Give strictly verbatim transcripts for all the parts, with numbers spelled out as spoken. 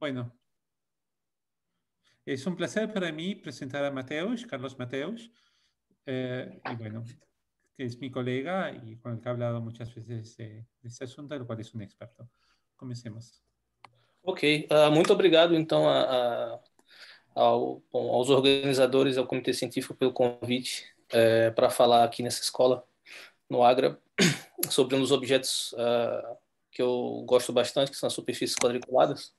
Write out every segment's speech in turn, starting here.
Bueno, es un placer para mí presentar a Matheus, Carlos Matheus, eh, y bueno, que es mi colega y con el que he hablado muchas veces de, de este asunto, el cual es un experto. Comecemos. Ok, uh, muito obrigado então a, a, ao, bom, aos organizadores, ao Comitê Científico pelo convite é, para falar aqui nessa escola, no Agra, sobre um dos objetos uh, que eu gosto bastante, que são as superfícies quadriculadas.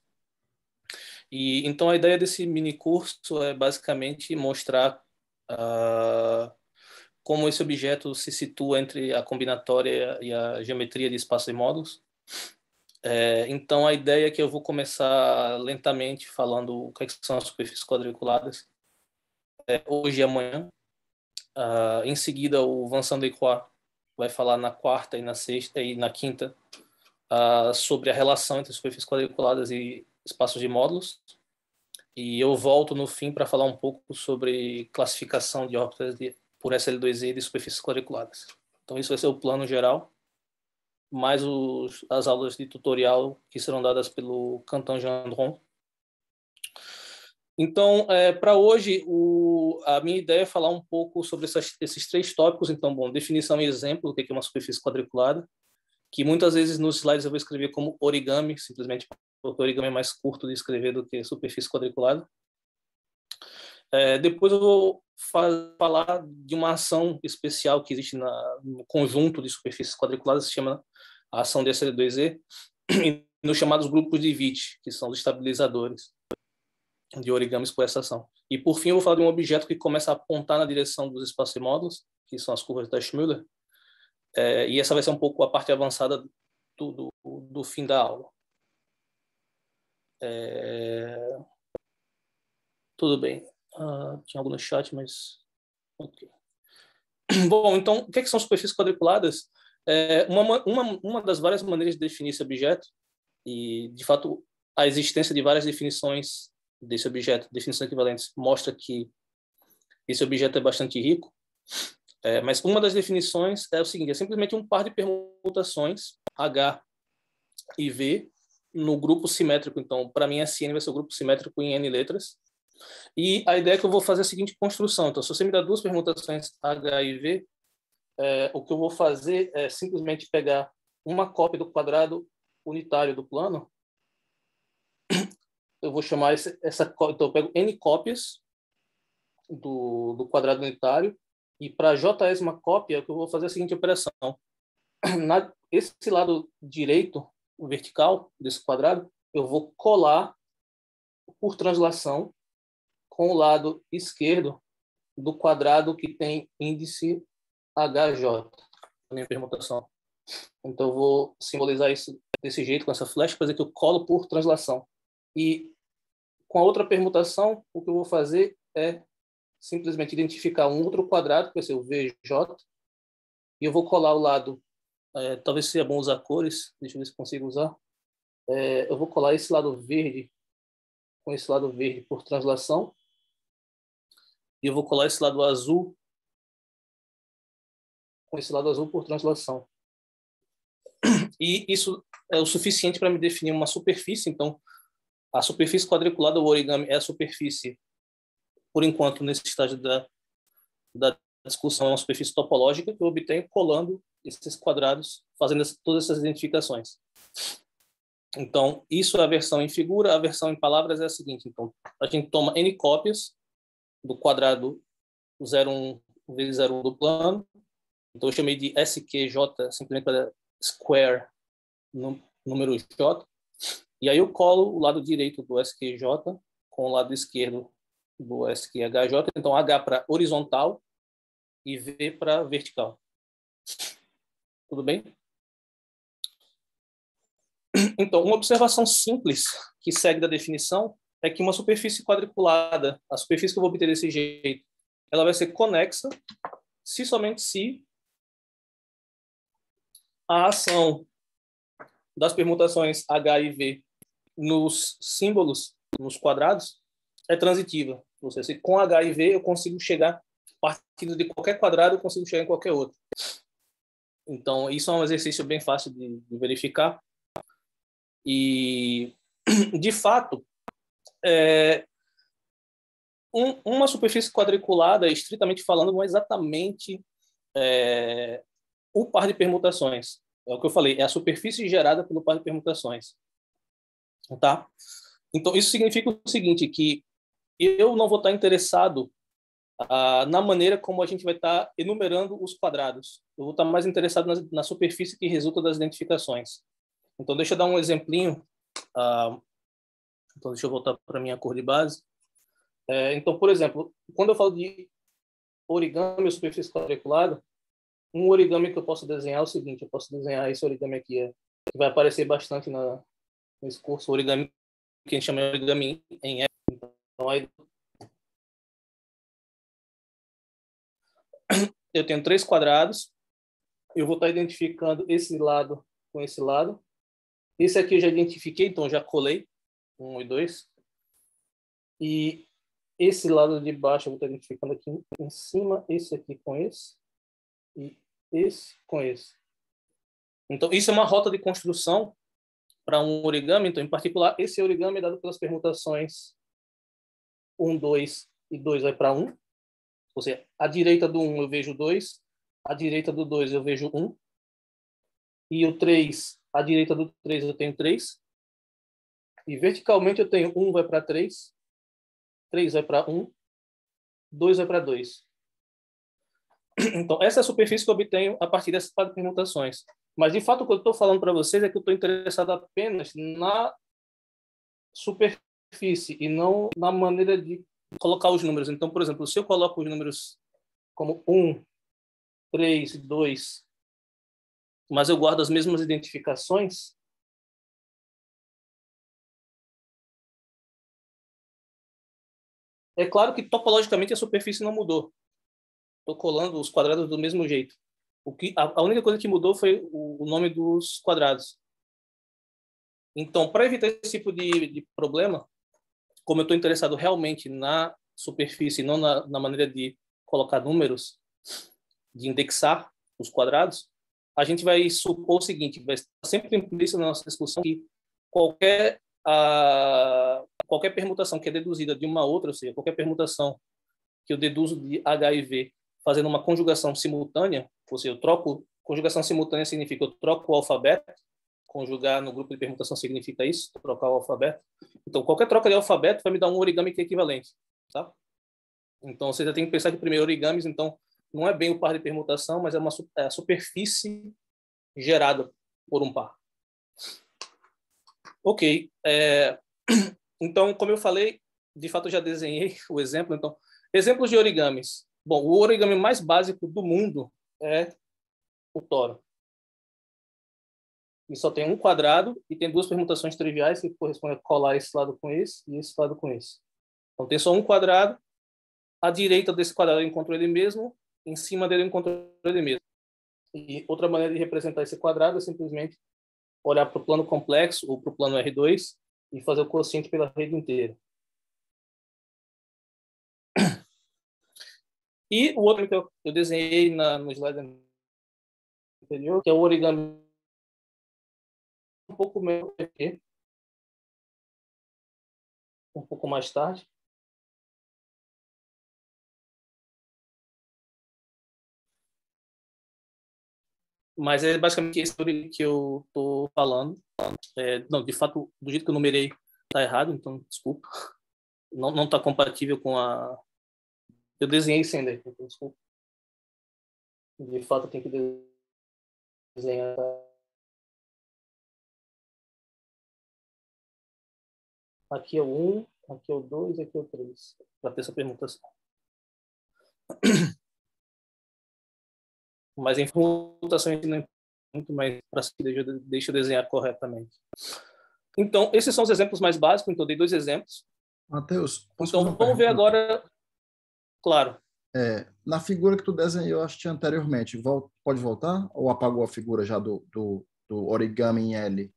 E então a ideia desse mini curso é basicamente mostrar uh, como esse objeto se situa entre a combinatória e a geometria de espaços e módulos. É, então a ideia é que eu vou começar lentamente falando o que, é que são as superfícies quadriculadas é, hoje e amanhã. Uh, em seguida o Vincent Delecroix vai falar na quarta e na sexta e na quinta uh, sobre a relação entre superfícies quadriculadas e espaços de módulos, e eu volto no fim para falar um pouco sobre classificação de órbitas de, por S L dois Z de superfícies quadriculadas. Então isso vai ser o plano geral, mais os, as aulas de tutorial que serão dadas pelo Quentin Gendron. Então, é, para hoje, o, a minha ideia é falar um pouco sobre essas, esses três tópicos. Então, bom, definição e exemplo, o que é uma superfície quadriculada, que muitas vezes nos slides eu vou escrever como origami, simplesmente porque origami é mais curto de escrever do que superfície quadriculada. É, depois eu vou falar de uma ação especial que existe na, no conjunto de superfícies quadriculadas, se chama a ação de S L dois Z, e nos chamados grupos de Witt, que são os estabilizadores de origamis por essa ação. E, por fim, eu vou falar de um objeto que começa a apontar na direção dos espaços e módulos, que são as curvas de Teichmüller, é, e essa vai ser um pouco a parte avançada do, do, do fim da aula. É... Tudo bem. Uh, tinha algo no chat, mas... Okay. Bom, então, o que, é que são superfícies quadriculadas? É uma, uma, uma das várias maneiras de definir esse objeto, e, de fato, a existência de várias definições desse objeto, definições equivalentes, mostra que esse objeto é bastante rico. É, mas uma das definições é o seguinte, é simplesmente um par de permutações H e V no grupo simétrico. Então, para mim, S N vai ser o grupo simétrico em N letras. E a ideia é que eu vou fazer a seguinte construção. Então, se você me dá duas permutações H e V, é, o que eu vou fazer é simplesmente pegar uma cópia do quadrado unitário do plano. Eu vou chamar essa, essa... Então, eu pego N cópias do, do quadrado unitário, e para a jésima cópia, eu vou fazer a seguinte operação. Na, esse lado direito, o vertical desse quadrado, eu vou colar por translação com o lado esquerdo do quadrado que tem índice H J, a minha permutação. Então, eu vou simbolizar isso desse jeito, com essa flecha, para dizer que eu colo por translação. E com a outra permutação, o que eu vou fazer é simplesmente identificar um outro quadrado, que vai ser o V J, e eu vou colar o lado, é, talvez seja bom usar cores, deixa eu ver se consigo usar, é, eu vou colar esse lado verde com esse lado verde por translação, e eu vou colar esse lado azul com esse lado azul por translação. E isso é o suficiente para me definir uma superfície. Então, a superfície quadriculada ou origami é a superfície, por enquanto, nesse estágio da, da discussão, é uma superfície topológica que eu obtenho colando esses quadrados, fazendo essa, todas essas identificações. Então, isso é a versão em figura. A versão em palavras é a seguinte. Então, a gente toma N cópias do quadrado zero um vezes zero um do plano. Então, eu chamei de S Q J, simplesmente para square, número J. E aí eu colo o lado direito do S Q J com o lado esquerdo do S Q H J. Então, H para horizontal e V para vertical. Tudo bem? Então, uma observação simples que segue da definição é que uma superfície quadriculada, a superfície que eu vou obter desse jeito, ela vai ser conexa se somente se a ação das permutações H e V nos símbolos, nos quadrados, é transitiva. Ou seja, se com H e V eu consigo chegar, partindo de qualquer quadrado, eu consigo chegar em qualquer outro. Então, isso é um exercício bem fácil de, de verificar. E, de fato, é, um, uma superfície quadriculada, estritamente falando, não é exatamente é, o par de permutações. É o que eu falei, é a superfície gerada pelo par de permutações. Tá? Então, isso significa o seguinte, que eu não vou estar interessado ah, na maneira como a gente vai estar enumerando os quadrados. Eu vou estar mais interessado na, na superfície que resulta das identificações. Então, deixa eu dar um exemplinho. Ah, então, deixa eu voltar para a minha cor de base. É, então, por exemplo, quando eu falo de origami ou superfície quadriculada, um origami que eu posso desenhar é o seguinte, eu posso desenhar esse origami aqui, é, que vai aparecer bastante na, nesse curso, origami que a gente chama de origami em F. Então, aí eu tenho três quadrados, eu vou estar identificando esse lado com esse lado. Esse aqui eu já identifiquei, então já colei, um e dois. E esse lado de baixo eu vou estar identificando aqui em cima, esse aqui com esse, e esse com esse. Então, isso é uma rota de construção para um origami. Então, em particular, esse origami é dado pelas permutações um, dois e dois vai para um. Ou seja, à direita do um eu vejo dois, à direita do dois eu vejo um, e o três, à direita do três eu tenho três, e verticalmente eu tenho um vai para três, três vai para um, dois vai para dois. Então, essa é a superfície que eu obtenho a partir dessas quatro permutações. Mas, de fato, o que eu estou falando para vocês é que eu estou interessado apenas na superfície e não na maneira de colocar os números. Então, por exemplo, se eu coloco os números como um, três, dois, mas eu guardo as mesmas identificações, é claro que topologicamente a superfície não mudou. Estou colando os quadrados do mesmo jeito. O que, a, a única coisa que mudou foi o, o nome dos quadrados. Então, para evitar esse tipo de, de problema, como eu estou interessado realmente na superfície, não na, na maneira de colocar números, de indexar os quadrados, a gente vai supor o seguinte, vai estar sempre implícito na nossa discussão que qualquer, a, qualquer permutação que é deduzida de uma outra, ou seja, qualquer permutação que eu deduzo de H e V fazendo uma conjugação simultânea, ou seja, eu troco, conjugação simultânea significa eu troco o alfabeto, conjugar no grupo de permutação significa isso, trocar o alfabeto. Então, qualquer troca de alfabeto vai me dar um origami que é equivalente, tá? Então, você já tem que pensar que primeiro origamis, então, não é bem o par de permutação, mas é, uma, é a superfície gerada por um par. Ok. É, então, como eu falei, de fato, eu já desenhei o exemplo, então, exemplos de origamis. Bom, o origami mais básico do mundo é o toro. E só tem um quadrado e tem duas permutações triviais que correspondem a colar esse lado com esse e esse lado com esse. Então tem só um quadrado. À direita desse quadrado eu encontro ele mesmo, em cima dele eu encontro ele mesmo. E outra maneira de representar esse quadrado é simplesmente olhar para o plano complexo ou para o plano R dois e fazer o quociente pela rede inteira. E o outro que eu desenhei na, no slide anterior, que é o origami um pouco menos aqui, um pouco mais tarde. Mas é basicamente esse origami que eu estou falando. É, não, de fato, do jeito que eu numerei está errado, então desculpa. Não está compatível com a... Eu desenhei sem daí, desculpa. De fato, tem que desenhar. Aqui é o um, aqui é o dois, aqui é o três. Para ter essa permutação. Mas em permutação não é muito mais para se deixa eu desenhar corretamente. Então, esses são os exemplos mais básicos. Então, eu dei dois exemplos. Matheus, posso então, vamos ver agora. Claro. É, na figura que tu desenhou, acho que anteriormente, vol- pode voltar? Ou apagou a figura já do, do, do origami em L?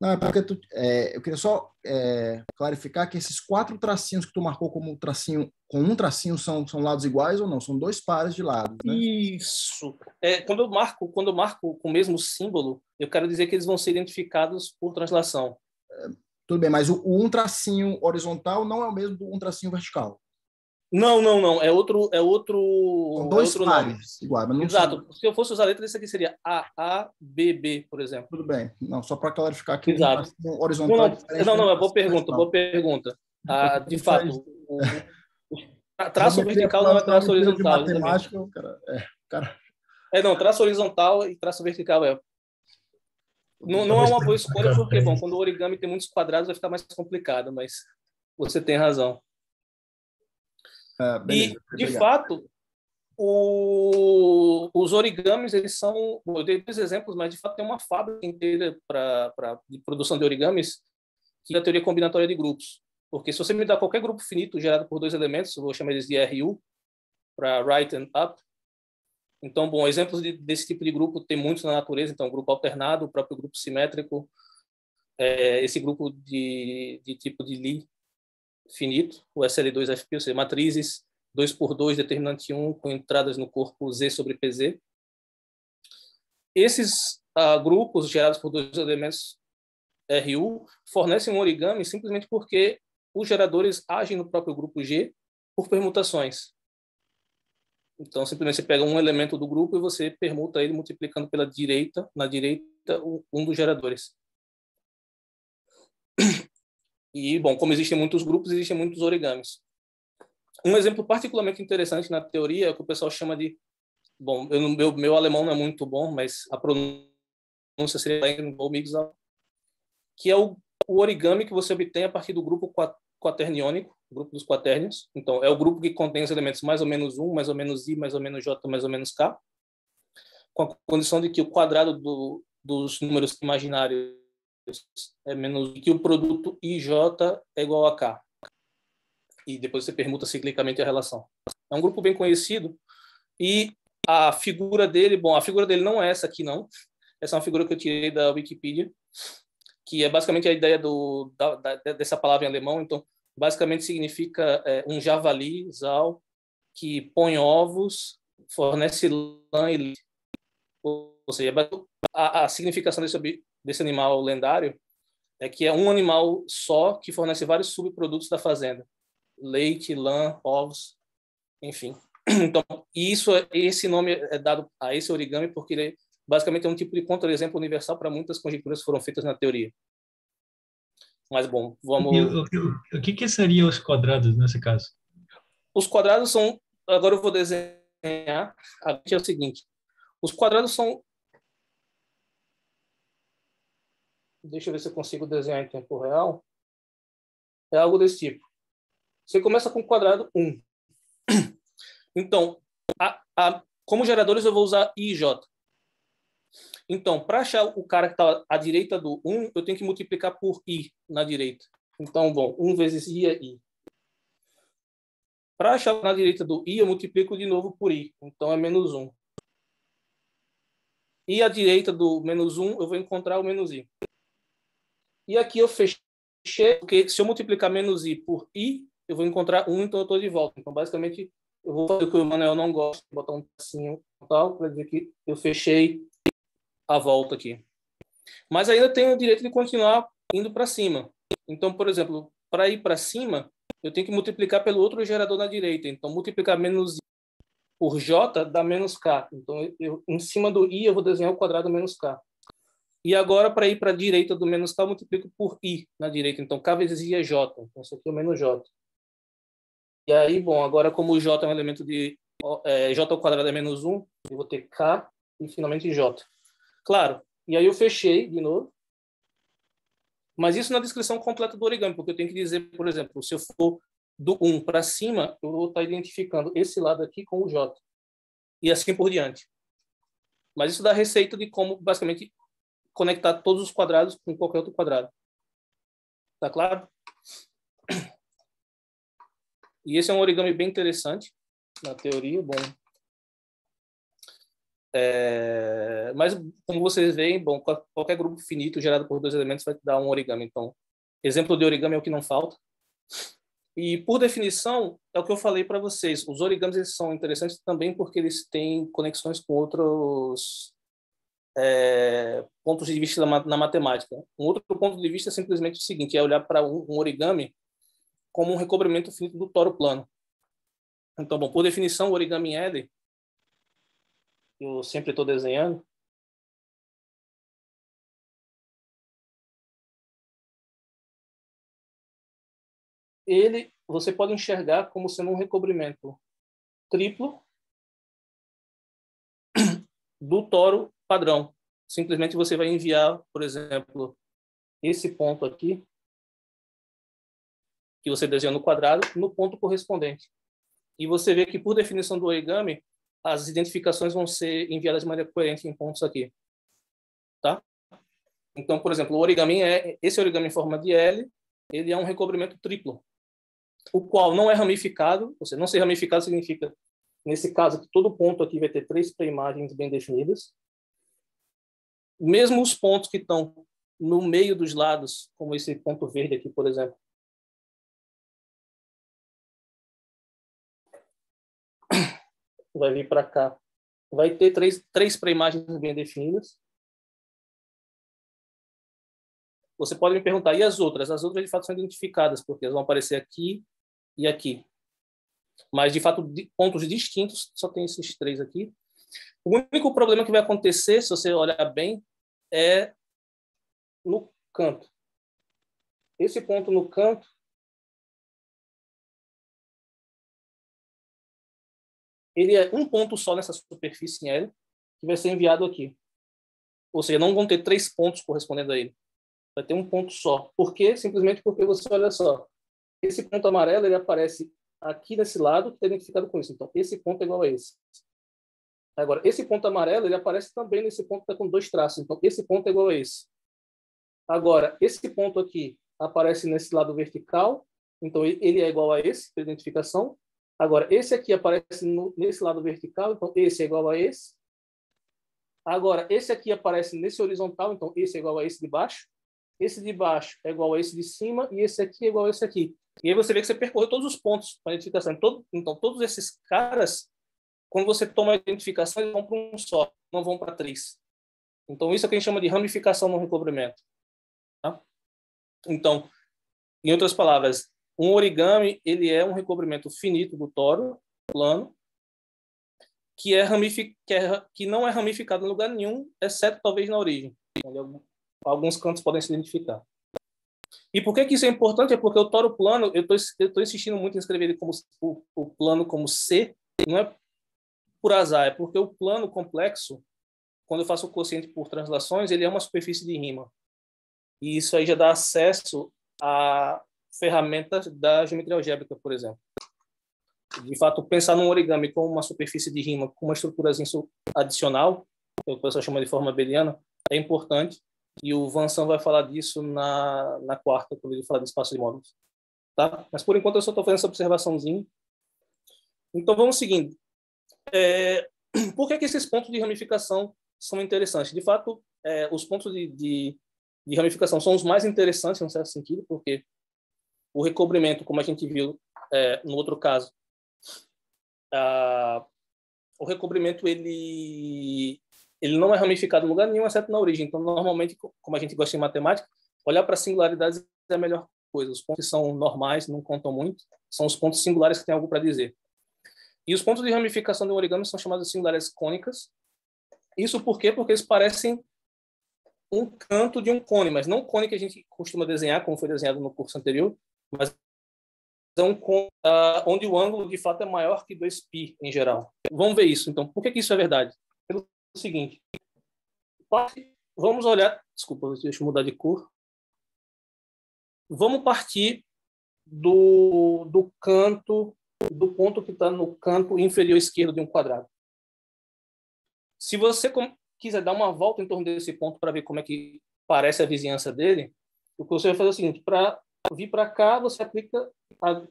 Não, é porque tu, é, eu queria só é, clarificar que esses quatro tracinhos que tu marcou como tracinho, com um tracinho são, são lados iguais ou não? São dois pares de lados, né? Isso. É, quando, eu marco, quando eu marco com o mesmo símbolo, eu quero dizer que eles vão ser identificados por translação. É... Tudo bem, mas o, o um tracinho horizontal não é o mesmo do um tracinho vertical. Não, não, não. É outro... É outro São dois é outro pares iguais. Mas não Exato. São... Se eu fosse usar a letra, isso aqui seria A A B B, por exemplo. Tudo bem. Não, só para clarificar aqui. Exato. Um horizontal não, não, não, não, é boa pergunta, boa pergunta. Ah, de fato, o, o traço vertical não é traço horizontal. Matemática, cara, é, cara. É, não, traço horizontal e traço vertical é... Não, não é uma boa escolha, porque, bom, quando o origami tem muitos quadrados, vai ficar mais complicado, mas você tem razão. Ah, beleza, e, de obrigado. fato, o, os origamis, eles são... Eu dei dois exemplos, mas, de fato, tem uma fábrica inteira pra, pra, de produção de origamis, que é a teoria combinatória de grupos. Porque se você me dá qualquer grupo finito gerado por dois elementos, eu vou chamar eles de R U, para right and up. Então, bom, exemplos de, desse tipo de grupo tem muitos na natureza. Então, grupo alternado, o próprio grupo simétrico, é, esse grupo de, de tipo de Lie finito, o S L dois F P, ou seja, matrizes dois por dois, determinante um, com entradas no corpo Z sobre P Z. Esses uh, grupos gerados por dois elementos R U fornecem um origami simplesmente porque os geradores agem no próprio grupo G por permutações. Então, simplesmente você pega um elemento do grupo e você permuta ele multiplicando pela direita, na direita, um dos geradores. E, bom, como existem muitos grupos, existem muitos origamis. Um exemplo particularmente interessante na teoria é o que o pessoal chama de... Bom, eu, meu, meu alemão não é muito bom, mas a pronúncia seria Mirzakhani, que é o, o origami que você obtém a partir do grupo quaterniônico, grupo dos quaternios. Então, é o grupo que contém os elementos mais ou menos um, mais ou menos i, mais ou menos j, mais ou menos k, com a condição de que o quadrado do, dos números imaginários é menos que o produto ij é igual a k. E depois você permuta ciclicamente a relação. É um grupo bem conhecido e a figura dele, bom, a figura dele não é essa aqui, não. Essa é uma figura que eu tirei da Wikipedia, que é basicamente a ideia do, da, da, dessa palavra em alemão. Então, basicamente significa é, um javali, zal, que põe ovos, fornece lã e leite. Ou seja, a, a significação desse, desse animal lendário é que é um animal só que fornece vários subprodutos da fazenda. Leite, lã, ovos, enfim. Então, isso, esse nome é dado a esse origami porque ele basicamente é um tipo de contra-exemplo universal para muitas conjecturas que foram feitas na teoria. Mas, bom, vamos... O, o, o que, que seriam os quadrados nesse caso? Os quadrados são... Agora eu vou desenhar. Aqui é o seguinte. Os quadrados são... Deixa eu ver se eu consigo desenhar em tempo real. É algo desse tipo. Você começa com o quadrado um. Então, a, a, como geradores, eu vou usar I e J. Então, para achar o cara que está à direita do um, eu tenho que multiplicar por i na direita. Então, bom, um vezes i é i. Para achar na direita do i, eu multiplico de novo por i. Então, é menos um. E à direita do menos um, eu vou encontrar o menos i. E aqui eu fechei, porque se eu multiplicar menos i por i, eu vou encontrar um, então eu estou de volta. Então, basicamente, eu vou fazer o que o Manuel não gosta, botar um tracinho tal, para dizer que eu fechei a volta aqui. Mas ainda tenho o direito de continuar indo para cima. Então, por exemplo, para ir para cima, eu tenho que multiplicar pelo outro gerador na direita. Então, multiplicar menos i por j dá menos k. Então, eu, em cima do i, eu vou desenhar o quadrado menos k. E agora, para ir para a direita do menos k, eu multiplico por i na direita. Então, k vezes i é j. Então, isso aqui é o menos j. E aí, bom, agora como o j é um elemento de... É, j ao quadrado é menos um, eu vou ter k e, finalmente, j. Claro, e aí eu fechei de novo. Mas isso na descrição completa do origami, porque eu tenho que dizer, por exemplo, se eu for do um para cima, eu vou estar identificando esse lado aqui com o J. E assim por diante. Mas isso dá receita de como, basicamente, conectar todos os quadrados com qualquer outro quadrado. Tá claro? E esse é um origami bem interessante, na teoria. Bom... É, mas, como vocês veem, bom, qualquer grupo finito gerado por dois elementos vai te dar um origami. Então, exemplo de origami é o que não falta. E, por definição, é o que eu falei para vocês. Os origamis eles são interessantes também porque eles têm conexões com outros é, pontos de vista na, na matemática. Um outro ponto de vista é simplesmente o seguinte, é olhar para um, um origami como um recobrimento finito do toro plano. Então, bom, por definição, o origami Eden, que eu sempre estou desenhando, ele você pode enxergar como sendo um recobrimento triplo do toro padrão. Simplesmente você vai enviar, por exemplo, esse ponto aqui, que você desenha no quadrado, no ponto correspondente. E você vê que, por definição do origami, as identificações vão ser enviadas de maneira coerente em pontos aqui. Tá? Então, por exemplo, o origami é, esse origami em forma de L, ele é um recobrimento triplo, o qual não é ramificado. Ou seja, não ser ramificado significa, nesse caso, que todo ponto aqui vai ter três pré-imagens bem definidas. Mesmo os pontos que estão no meio dos lados, como esse ponto verde aqui, por exemplo, vai vir para cá, vai ter três, três pré-imagens bem definidas. Você pode me perguntar, e as outras? As outras, de fato, são identificadas, porque elas vão aparecer aqui e aqui. Mas, de fato, de pontos distintos, só tem esses três aqui. O único problema que vai acontecer, se você olhar bem, é no canto. Esse ponto no canto, ele é um ponto só nessa superfície em L, que vai ser enviado aqui. Ou seja, não vão ter três pontos correspondendo a ele. Vai ter um ponto só. Por quê? Simplesmente porque você, olha só, esse ponto amarelo, ele aparece aqui nesse lado, que está identificado com isso. Então, esse ponto é igual a esse. Agora, esse ponto amarelo, ele aparece também nesse ponto que está com dois traços. Então, esse ponto é igual a esse. Agora, esse ponto aqui aparece nesse lado vertical. Então, ele é igual a esse, para identificação. Agora, esse aqui aparece no, nesse lado vertical. Então, esse é igual a esse. Agora, esse aqui aparece nesse horizontal. Então, esse é igual a esse de baixo. Esse de baixo é igual a esse de cima, e esse aqui é igual a esse aqui. E aí você vê que você percorreu todos os pontos para a identificação. Todo, então, todos esses caras, quando você toma a identificação, eles vão para um só, não vão para três. Então, isso é o que a gente chama de ramificação no recobrimento. Tá? Então, em outras palavras, um origami, ele é um recobrimento finito do toro plano, que, é ramific... que, é... que não é ramificado em lugar nenhum, exceto talvez na origem. Alguns cantos podem se identificar. E por que que isso é importante? É porque o toro plano, eu tô, eu tô insistindo muito em escrever ele como o, o plano como C, não é por azar, é porque o plano complexo, quando eu faço o quociente por translações, ele é uma superfície de rima. E isso aí já dá acesso a ferramentas da geometria algébrica, por exemplo. De fato, pensar num origami como uma superfície de rima, com uma estruturazinha adicional, que o pessoal chama de forma abeliana, é importante. E o Vincent vai falar disso na, na quarta, quando ele falar de espaço de módulos. Tá? Mas, por enquanto, eu só estou fazendo essa observaçãozinha. Então, vamos seguindo. É, por que, que esses pontos de ramificação são interessantes? De fato, é, os pontos de, de, de ramificação são os mais interessantes, em um certo sentido, porque o recobrimento, como a gente viu é, no outro caso, a, o recobrimento, ele... ele não é ramificado em lugar nenhum, exceto na origem. Então, normalmente, como a gente gosta de matemática, olhar para singularidades é a melhor coisa. Os pontos que são normais não contam muito, são os pontos singulares que têm algo para dizer. E os pontos de ramificação de um origami são chamados de singularidades cônicas. Isso por quê? Porque eles parecem um canto de um cone, mas não um cone que a gente costuma desenhar, como foi desenhado no curso anterior, mas é um cone uh, onde o ângulo, de fato, é maior que dois pi, em geral. Vamos ver isso, então. Por que, que isso é verdade? Pelo o seguinte, vamos olhar, desculpa, deixa eu mudar de cor. Vamos partir do, do canto, do ponto que está no canto inferior esquerdo de um quadrado. Se você quiser dar uma volta em torno desse ponto para ver como é que parece a vizinhança dele, o que você vai fazer é o seguinte, para vir para cá, você aplica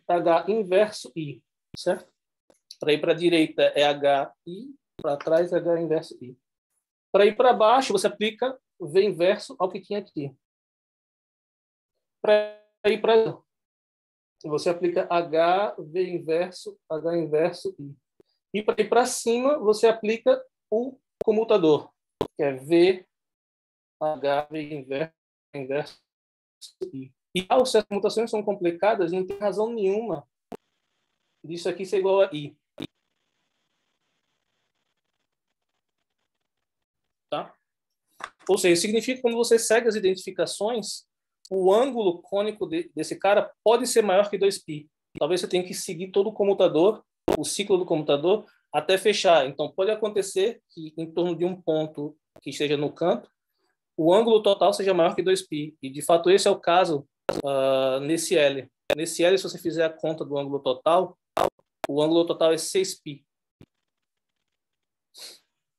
H inverso I, certo? Para ir para a direita é H I, para trás, H inverso I. Para ir para baixo, você aplica V inverso ao que tinha aqui. Para ir para... você aplica H, V inverso, H inverso I. E para ir para cima, você aplica o comutador. que é V, H, V inverso, inverso, I. E ah, se as mutações são complicadas, não tem razão nenhuma disso aqui ser igual a I. Tá? Ou seja, significa que quando você segue as identificações, o ângulo cônico de, desse cara pode ser maior que dois π. Talvez você tenha que seguir todo o comutador, o ciclo do comutador, até fechar. Então, pode acontecer que em torno de um ponto que esteja no canto, o ângulo total seja maior que dois π. E, de fato, esse é o caso uh, nesse L. Nesse L, se você fizer a conta do ângulo total, o ângulo total é seis π.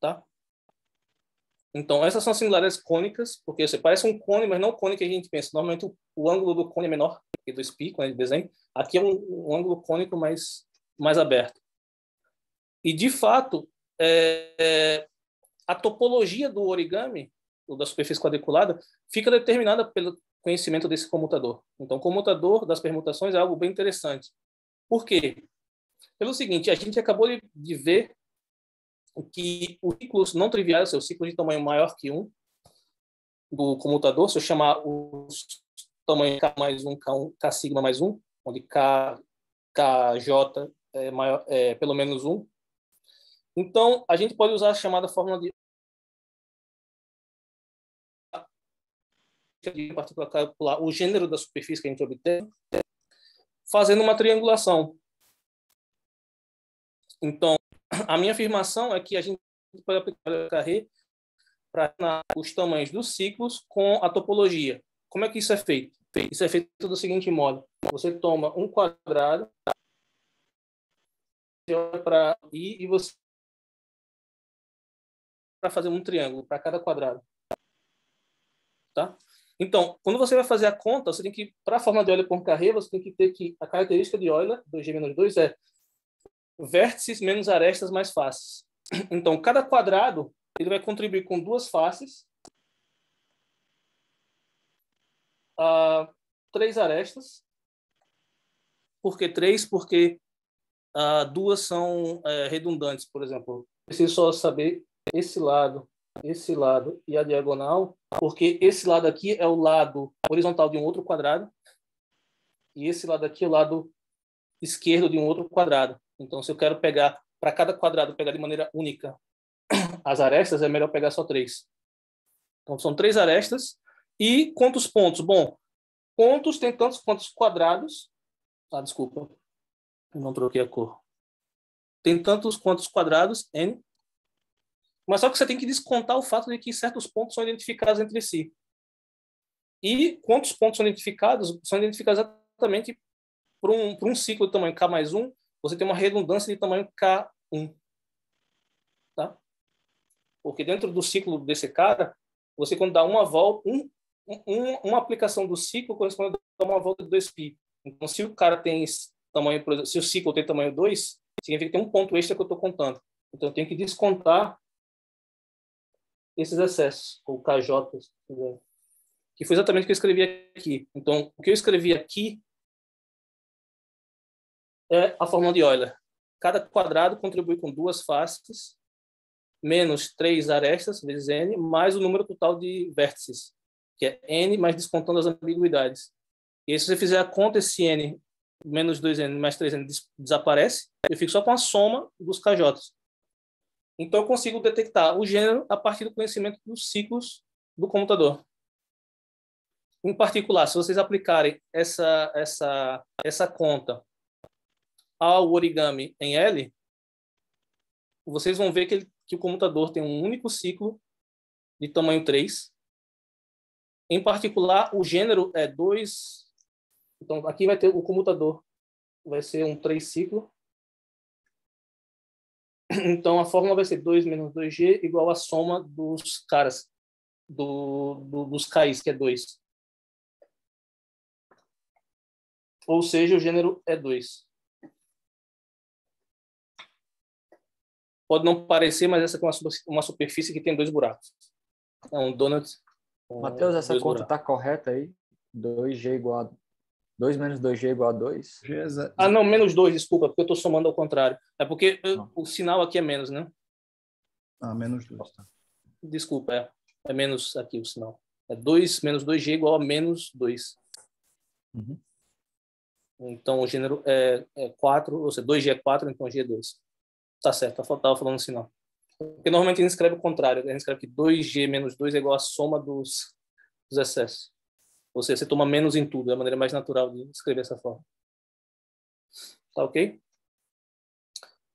Tá? Então, essas são similaridades cônicas, porque você parece um cone, mas não o cone que a gente pensa. Normalmente, o, o ângulo do cone é menor que dois π, quando a gente desenha. Aqui é um, um ângulo cônico mais, mais aberto. E, de fato, é, é, a topologia do origami, ou da superfície quadriculada, fica determinada pelo conhecimento desse comutador. Então, o comutador das permutações é algo bem interessante. Por quê? Pelo seguinte, a gente acabou de, de ver que os ciclos não triviais, ou seja, o ciclo de tamanho maior que um do comutador, se eu chamar os tamanhos K mais um, K um, K sigma mais um, onde K, KJ é, maior, é pelo menos um. Então, a gente pode usar a chamada fórmula de partícula calcular o gênero da superfície que a gente obtém, fazendo uma triangulação. Então, a minha afirmação é que a gente pode aplicar o Carré para os tamanhos dos ciclos com a topologia. Como é que isso é feito? Isso é feito do seguinte modo. Você toma um quadrado, você olha para I e você para fazer um triângulo para cada quadrado. Tá? Então, quando você vai fazer a conta, você tem que, para a forma de Euler-Poincaré, você tem que ter que a característica de Euler, dois G menos dois, é vértices menos arestas mais faces. Então, cada quadrado ele vai contribuir com duas faces, uh, três arestas. Por que três? Porque uh, duas são uh, redundantes, por exemplo. Preciso só saber esse lado, esse lado e a diagonal, porque esse lado aqui é o lado horizontal de um outro quadrado e esse lado aqui é o lado esquerdo de um outro quadrado. Então, se eu quero pegar, para cada quadrado, pegar de maneira única as arestas, é melhor pegar só três. Então, são três arestas. E quantos pontos? Bom, pontos tem tantos quantos quadrados... Ah, desculpa. Não troquei a cor. Tem tantos quantos quadrados, N... Mas só que você tem que descontar o fato de que certos pontos são identificados entre si. E quantos pontos são identificados? São identificados exatamente por um, por um ciclo de tamanho K mais um. Você tem uma redundância de tamanho K um. Tá? Porque dentro do ciclo desse cara, você quando dá uma volta, um, um, uma aplicação do ciclo corresponde a uma volta de dois π. Então, se o cara tem tamanho, por exemplo, se o ciclo tem tamanho dois, significa que tem um ponto extra que eu estou contando. Então, eu tenho que descontar esses excessos, ou K J, que foi exatamente o que eu escrevi aqui. Então, o que eu escrevi aqui é a fórmula de Euler. Cada quadrado contribui com duas faces, menos três arestas, vezes N, mais o número total de vértices, que é N, mais descontando as ambiguidades. E aí, se você fizer a conta, esse N, menos dois N, mais três N, des desaparece, eu fico só com a soma dos K Js. Então, eu consigo detectar o gênero a partir do conhecimento dos ciclos do comutador. Em particular, se vocês aplicarem essa, essa, essa conta ao origami em L, vocês vão ver que, ele, que o comutador tem um único ciclo de tamanho três. Em particular, o gênero é dois. Então, aqui vai ter o comutador. Vai ser um três ciclo. Então, a fórmula vai ser dois menos dois G igual à soma dos caras, do, do, dos K's, que é dois. Ou seja, o gênero é dois. Pode não parecer, mas essa é uma superfície que tem dois buracos. É um donut. Matheus, essa conta está correta aí? dois G igual a... dois menos dois G igual a dois? Ah, não, menos dois, desculpa, porque eu estou somando ao contrário. É porque eu, o sinal aqui é menos, né? Ah, menos dois, tá. Desculpa, é, é menos aqui o sinal. É dois menos dois G igual a menos dois. Uhum. Então o gênero é, é quatro, ou seja, dois G é quatro, então G é dois. Tá certo, estava falando o sinal. Porque normalmente a gente escreve o contrário, a gente escreve que dois G menos dois é igual à soma dos, dos excessos. Ou seja, você toma menos em tudo, é a maneira mais natural de escrever essa forma. Tá ok?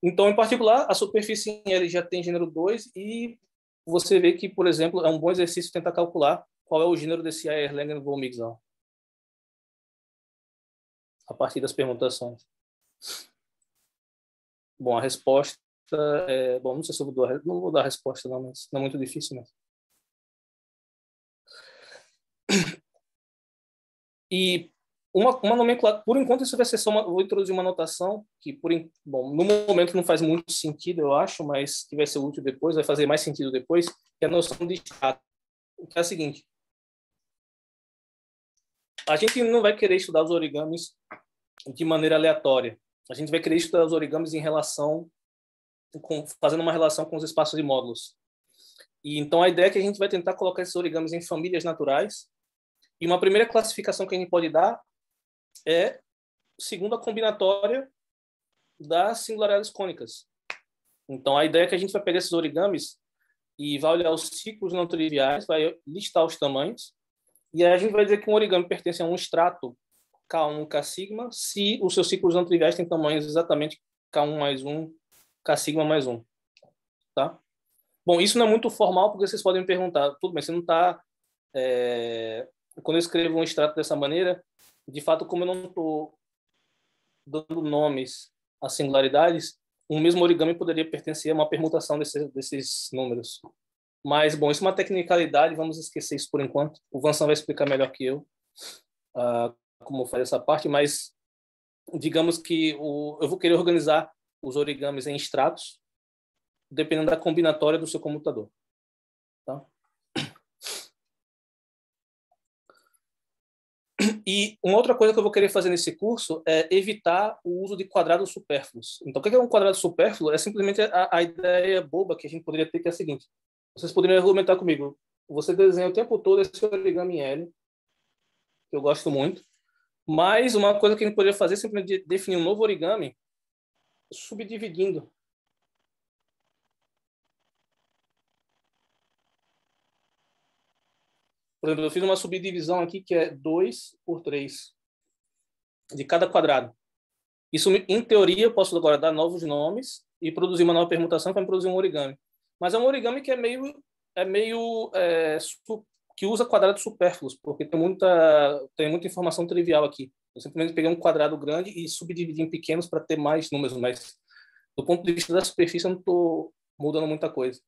Então, em particular, a superfície em L já tem gênero dois e você vê que, por exemplo, é um bom exercício tentar calcular qual é o gênero desse Erlangen-Vollmixal a partir das permutações. Bom, a resposta é... Bom, não sei se eu vou dar, não vou dar a resposta, não, mas não é muito difícil mesmo. E uma, uma nomenclatura, por enquanto isso vai ser só uma, vou introduzir uma anotação que, por, bom, no momento não faz muito sentido, eu acho, mas que vai ser útil depois, vai fazer mais sentido depois, que é a noção de estado, que é a seguinte. A gente não vai querer estudar os origamis de maneira aleatória. A gente vai querer estudar os origamis em relação, com, fazendo uma relação com os espaços de módulos. E, então, a ideia é que a gente vai tentar colocar esses origamis em famílias naturais. E uma primeira classificação que a gente pode dar é segundo a combinatória das singularidades cônicas. Então, a ideia é que a gente vai pegar esses origamis e vai olhar os ciclos não triviais, vai listar os tamanhos, e aí a gente vai dizer que um origami pertence a um extrato K um, K-sigma, se os seus ciclos não triviais têm tamanhos exatamente K um mais um, K-sigma mais um. Tá? Bom, isso não é muito formal, porque vocês podem me perguntar, tudo bem, você não está... É... Quando eu escrevo um extrato dessa maneira, de fato, como eu não estou dando nomes às singularidades, o mesmo origami poderia pertencer a uma permutação desse, desses números. Mas, bom, isso é uma tecnicalidade, vamos esquecer isso por enquanto. O Vincent vai explicar melhor que eu uh, como faz essa parte, mas digamos que o, eu vou querer organizar os origamis em extratos, dependendo da combinatória do seu comutador. Tá? E uma outra coisa que eu vou querer fazer nesse curso é evitar o uso de quadrados supérfluos. Então, o que é um quadrado supérfluo? É simplesmente a, a ideia boba que a gente poderia ter, que é a seguinte. Vocês poderiam argumentar comigo. Você desenha o tempo todo esse origami em L, que eu gosto muito, mas uma coisa que a gente poderia fazer é simplesmente definir um novo origami subdividindo. Por exemplo, eu fiz uma subdivisão aqui que é dois por três de cada quadrado. Isso, em teoria, eu posso agora dar novos nomes e produzir uma nova permutação para produzir um origami. Mas é um origami que é meio, é meio é, que usa quadrados supérfluos, porque tem muita, tem muita informação trivial aqui. Eu simplesmente peguei um quadrado grande e subdividi em pequenos para ter mais números, mas do ponto de vista da superfície eu não estou mudando muita coisa.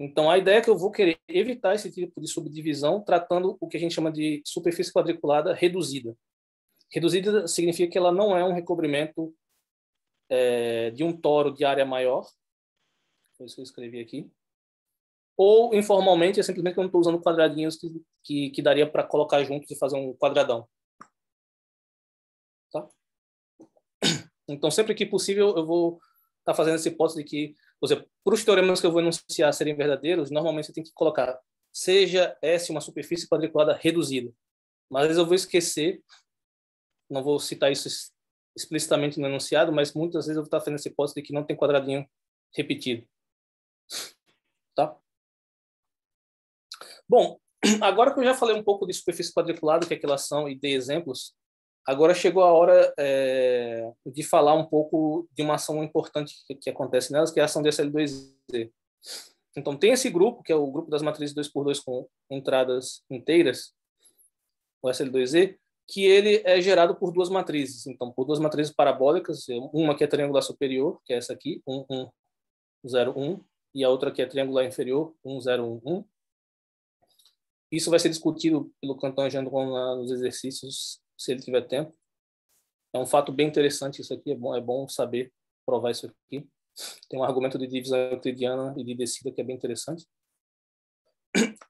Então, a ideia é que eu vou querer evitar esse tipo de subdivisão, tratando o que a gente chama de superfície quadriculada reduzida. Reduzida significa que ela não é um recobrimento é, de um toro de área maior, foi isso que eu escrevi aqui, ou, informalmente, é simplesmente que eu não estou usando quadradinhos que, que, que daria para colocar juntos e fazer um quadradão. Tá? Então, sempre que possível, eu vou estar tá fazendo essa hipótese de que, ou seja, para os teoremas que eu vou enunciar serem verdadeiros, normalmente você tem que colocar seja S uma superfície quadriculada reduzida. Mas eu vou esquecer, não vou citar isso explicitamente no enunciado, mas muitas vezes eu vou estar fazendo essa hipótese de que não tem quadradinho repetido. Tá? Bom, agora que eu já falei um pouco de superfície quadriculada, que é que elas são, e dei exemplos, agora chegou a hora é, de falar um pouco de uma ação importante que, que acontece nelas, que é a ação de S L dois Z. Então, tem esse grupo, que é o grupo das matrizes dois por dois com entradas inteiras, o S L dois Z, que ele é gerado por duas matrizes. Então, por duas matrizes parabólicas, uma que é triangular superior, que é essa aqui, um, um, zero, um, e a outra que é triangular inferior, um, zero, um, um. Isso vai ser discutido pelo Quentin Gendron nos exercícios, se ele tiver tempo. É um fato bem interessante isso aqui, é bom, é bom saber provar isso aqui. Tem um argumento de divisão euclidiana e de descida que é bem interessante.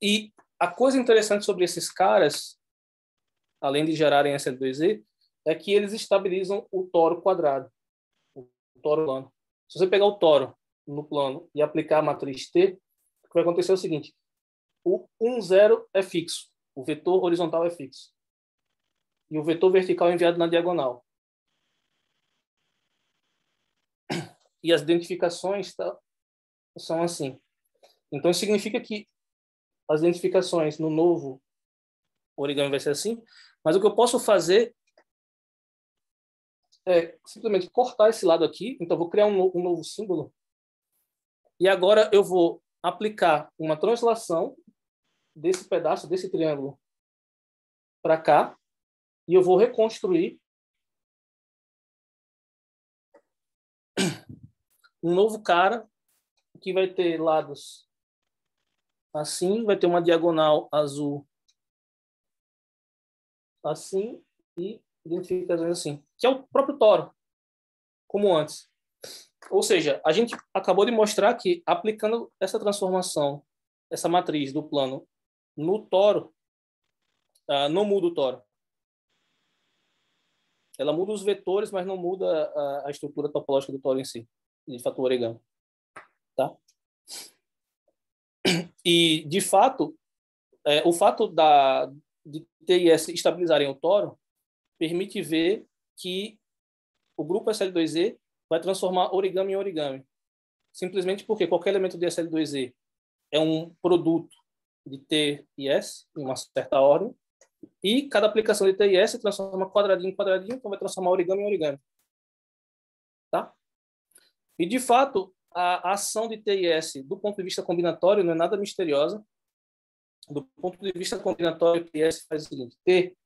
E a coisa interessante sobre esses caras, além de gerarem S L dois Z, é que eles estabilizam o toro quadrado, o toro plano. Se você pegar o toro no plano e aplicar a matriz T, O que vai acontecer é o seguinte. O um, zero é fixo. O vetor horizontal é fixo. E o vetor vertical é enviado na diagonal. E as identificações tá, são assim. Então, isso significa que as identificações no novo origami vai ser assim, mas o que eu posso fazer é simplesmente cortar esse lado aqui. Então, eu vou criar um novo, um novo símbolo. E agora eu vou aplicar uma translação desse pedaço, desse triângulo, para cá. E eu vou reconstruir um novo cara que vai ter lados assim, vai ter uma diagonal azul assim e identificações assim, que é o próprio toro, como antes. Ou seja, a gente acabou de mostrar que aplicando essa transformação, essa matriz do plano no toro, uh, não muda o toro. Ela muda os vetores, mas não muda a, a estrutura topológica do toro em si, de fato o origami. Tá? E, de fato, é, o fato da, de T e S estabilizarem o toro permite ver que o grupo S L dois Z vai transformar origami em origami. Simplesmente porque qualquer elemento de S L dois Z é um produto de T e S, em uma certa ordem, e cada aplicação de T e S transforma quadradinho em quadradinho, então vai transformar origami em origami. Tá? E, de fato, a ação de T e S, do ponto de vista combinatório, não é nada misteriosa. Do ponto de vista combinatório, T e S faz o seguinte. T,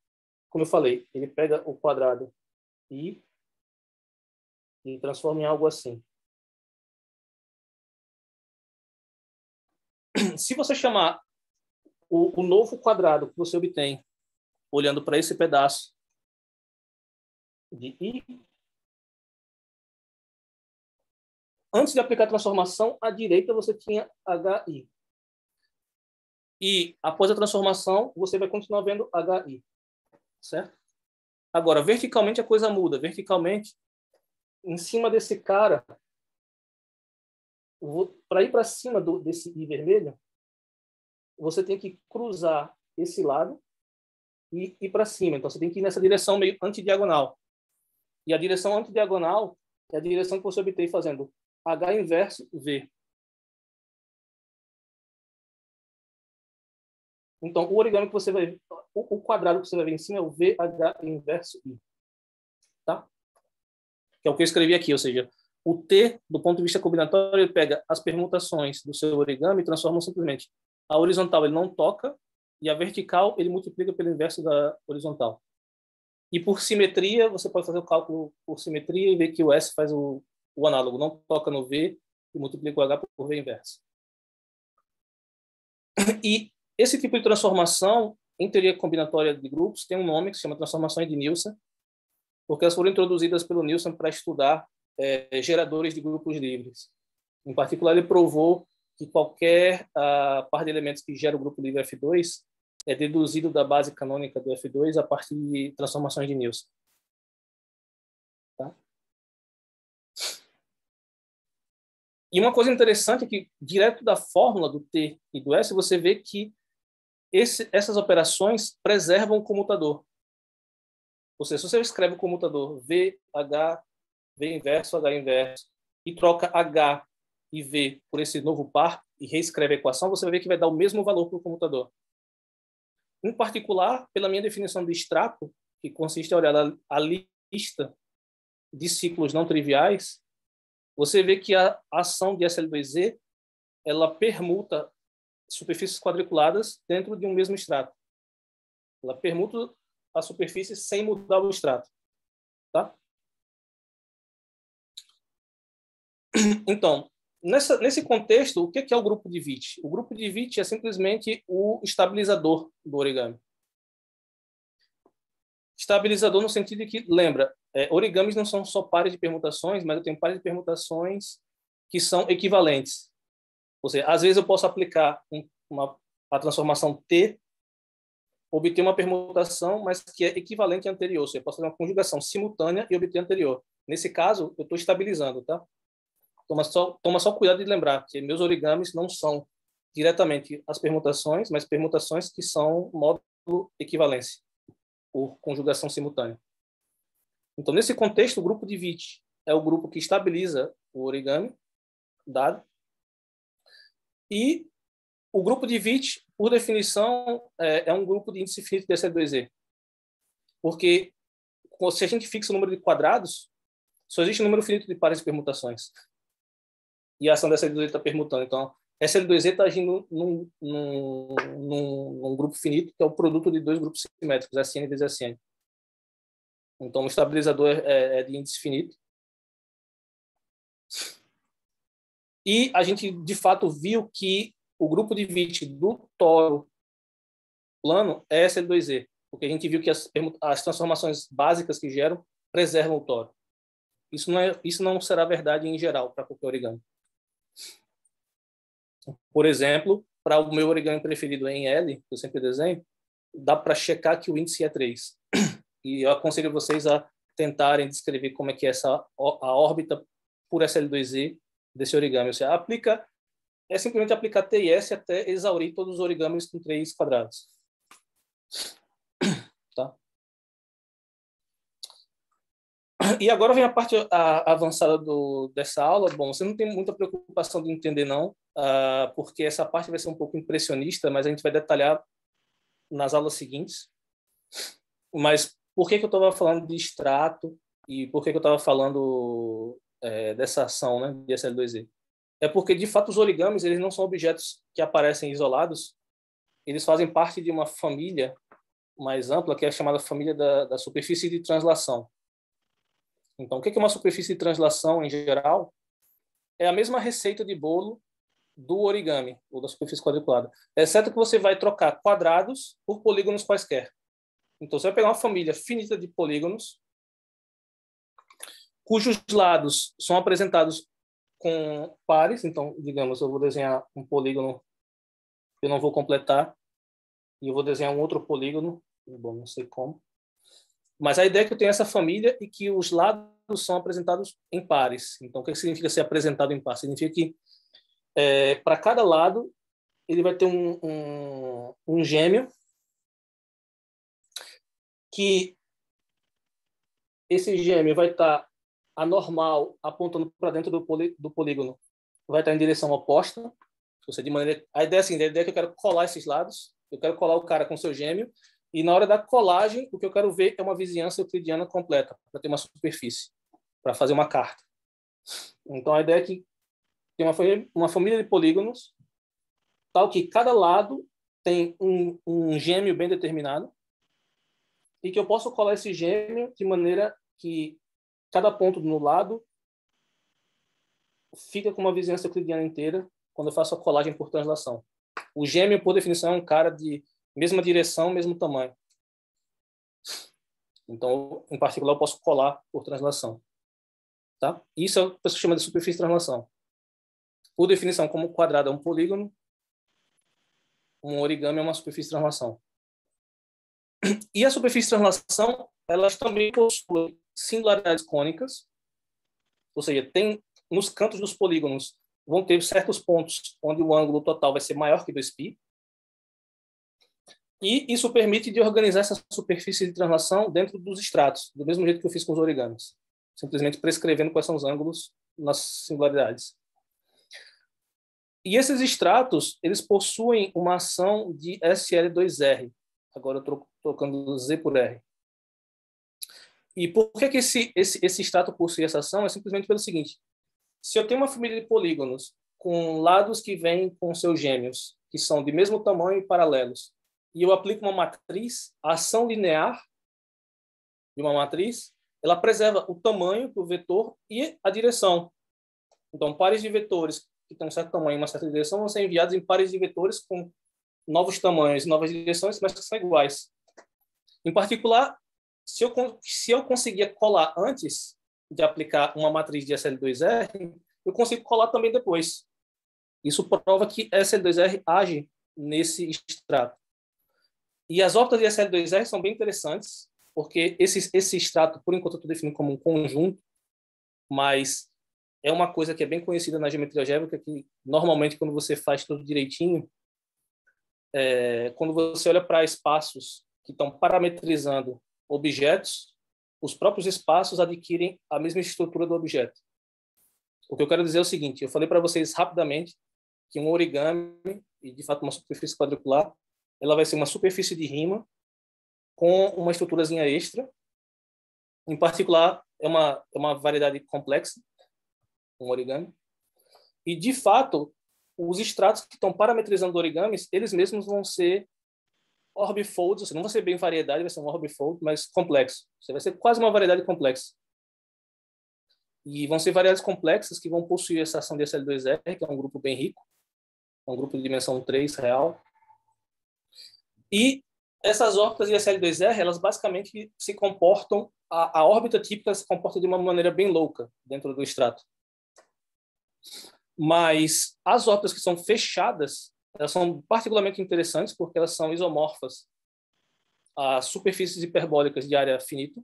como eu falei, ele pega o quadrado I e transforma em algo assim. Se você chamar o, o novo quadrado que você obtém olhando para esse pedaço de I, antes de aplicar a transformação, à direita você tinha H I. E após a transformação, você vai continuar vendo H I. Certo? Agora, verticalmente a coisa muda. Verticalmente, em cima desse cara, para ir para cima do, desse I vermelho, você tem que cruzar esse lado e ir para cima. Então, você tem que ir nessa direção meio antidiagonal. E a direção antidiagonal é a direção que você obtém fazendo H inverso V. Então, o origami que você vai... O quadrado que você vai ver em cima é o V H inverso I. Tá? Que é o que eu escrevi aqui, ou seja, o T, do ponto de vista combinatório, ele pega as permutações do seu origami e transforma simplesmente. A horizontal ele não toca e a vertical ele multiplica pelo inverso da horizontal. E por simetria, você pode fazer o cálculo por simetria e ver que o S faz o... o análogo, não toca no V e multiplica o H por V inverso. E esse tipo de transformação, em teoria combinatória de grupos, tem um nome que se chama transformações de Nielsen, porque elas foram introduzidas pelo Nielsen para estudar é, geradores de grupos livres. Em particular, ele provou que qualquer a, par de elementos que gera o grupo livre F dois é deduzido da base canônica do F dois a partir de transformações de Nielsen. E uma coisa interessante é que, direto da fórmula do T e do S, você vê que esse, essas operações preservam o comutador. Ou seja, se você escreve o comutador V, H, V inverso, H inverso, e troca H e V por esse novo par e reescreve a equação, você vai ver que vai dar o mesmo valor para o comutador. Em particular, pela minha definição de extrato, que consiste em olhar a, a lista de ciclos não triviais, você vê que a ação de S L dois Z ela permuta superfícies quadriculadas dentro de um mesmo extrato. Ela permuta a superfície sem mudar o extrato. Tá? Então, nessa, nesse contexto, o que é o grupo de Witt? O grupo de Witt é simplesmente o estabilizador do origami. Estabilizador no sentido de que, lembra, é, origamis não são só pares de permutações, mas eu tenho pares de permutações que são equivalentes. Ou seja, às vezes eu posso aplicar um, uma, a transformação T, obter uma permutação, mas que é equivalente à anterior. Ou seja, eu posso fazer uma conjugação simultânea e obter a anterior. Nesse caso, eu estou estabilizando, tá? Toma só, toma só cuidado de lembrar que meus origamis não são diretamente as permutações, mas permutações que são módulo equivalência, por conjugação simultânea. Então, nesse contexto, o grupo de Witt é o grupo que estabiliza o origami dado. E o grupo de Witt, por definição, é um grupo de índice finito de S L dois Z. Porque se a gente fixa o número de quadrados, só existe um número finito de pares de permutações. E a ação da S L dois Z está permutando. Então, S L dois Z está agindo num, num, num, num grupo finito, que é o produto de dois grupos simétricos, S N vezes S N. Então, o estabilizador é, é de índice finito. E a gente, de fato, viu que o grupo de Witt do toro plano é S L dois Z, porque a gente viu que as, as transformações básicas que geram preservam o toro. Isso não, é, isso não será verdade em geral para qualquer origami. Por exemplo, para o meu origami preferido em L, que eu sempre desenho, dá para checar que o índice é três. E eu aconselho vocês a tentarem descrever como é que é essa, a órbita por S L dois Z desse origami. Você aplica, é simplesmente aplicar T e S até exaurir todos os origamis com três quadrados. Tá? E agora vem a parte avançada do, dessa aula. Bom, você não tem muita preocupação de entender, não, porque essa parte vai ser um pouco impressionista, mas a gente vai detalhar nas aulas seguintes. Mas por que, que eu estava falando de extrato e por que, que eu estava falando é, dessa ação, né, de S L dois Z? É porque, de fato, os origamis eles não são objetos que aparecem isolados. Eles fazem parte de uma família mais ampla, que é a chamada família da, da superfície de translação. Então, o que é uma superfície de translação, em geral? É a mesma receita de bolo do origami, ou da superfície quadriculada, exceto que você vai trocar quadrados por polígonos quaisquer. Então, você vai pegar uma família finita de polígonos, cujos lados são apresentados com pares. Então, digamos, eu vou desenhar um polígono que eu não vou completar, e eu vou desenhar um outro polígono, bom, não sei como. Mas a ideia é que eu tenho essa família e que os lados são apresentados em pares. Então, o que significa ser apresentado em par? Significa que é, para cada lado ele vai ter um, um, um gêmeo, que esse gêmeo vai estar anormal, apontando para dentro do, polí do polígono, vai estar em direção oposta. Ou seja, de maneira... A ideia é assim, a ideia é que eu quero colar esses lados, eu quero colar o cara com seu gêmeo, e na hora da colagem, o que eu quero ver é uma vizinhança euclidiana completa, para ter uma superfície, para fazer uma carta. Então, a ideia é que tem uma família, uma família de polígonos, tal que cada lado tem um, um gêmeo bem determinado, e que eu posso colar esse gêmeo de maneira que cada ponto no lado fica com uma vizinhança euclidiana inteira quando eu faço a colagem por translação. O gêmeo, por definição, é um cara de mesma direção, mesmo tamanho. Então, em particular, eu posso colar por translação. Tá? Isso é o que a pessoa chama de superfície de translação. Por definição, como quadrado é um polígono, um origami é uma superfície de translação. E a superfície de translação, elas também possuem singularidades cônicas, ou seja, tem nos cantos dos polígonos vão ter certos pontos onde o ângulo total vai ser maior que dois pi, e isso permite de organizar essa superfície de translação dentro dos estratos, do mesmo jeito que eu fiz com os origamis, simplesmente prescrevendo quais são os ângulos nas singularidades. E esses estratos, eles possuem uma ação de S L dois R, agora eu estou trocando Z por R. E por que, que esse, esse, esse extrato possui essa ação? É simplesmente pelo seguinte: se eu tenho uma família de polígonos com lados que vêm com seus gêmeos, que são de mesmo tamanho e paralelos, e eu aplico uma matriz, a ação linear de uma matriz, ela preserva o tamanho do vetor e a direção. Então, pares de vetores que têm um certo tamanho e uma certa direção vão ser enviados em pares de vetores com novos tamanhos, novas direções, mas que são iguais. Em particular, Se eu, se eu conseguia colar antes de aplicar uma matriz de S L dois R, eu consigo colar também depois. Isso prova que S L dois R age nesse extrato. E as órbitas de S L dois R são bem interessantes, porque esse, esse extrato, por enquanto, eu estou definindo como um conjunto, mas é uma coisa que é bem conhecida na geometria algébrica, que normalmente quando você faz tudo direitinho, é, quando você olha para espaços que estão parametrizando objetos, os próprios espaços adquirem a mesma estrutura do objeto. O que eu quero dizer é o seguinte, eu falei para vocês rapidamente que um origami, e de fato uma superfície quadricular, ela vai ser uma superfície de rima com uma estruturazinha extra. Em particular, é uma, é uma variedade complexa, um origami. E, de fato, os estratos que estão parametrizando origamis, eles mesmos vão ser orbifolds, não vai ser bem variedade, vai ser um orbifold, mas complexo. Você vai ser quase uma variedade complexa. E vão ser variedades complexas que vão possuir essa ação de S L dois R, que é um grupo bem rico, é um grupo de dimensão três real. E essas órbitas de S L dois R, elas basicamente se comportam, a, a órbita típica se comporta de uma maneira bem louca dentro do estrato. Mas as órbitas que são fechadas, elas são particularmente interessantes porque elas são isomorfas a superfícies hiperbólicas de área finita.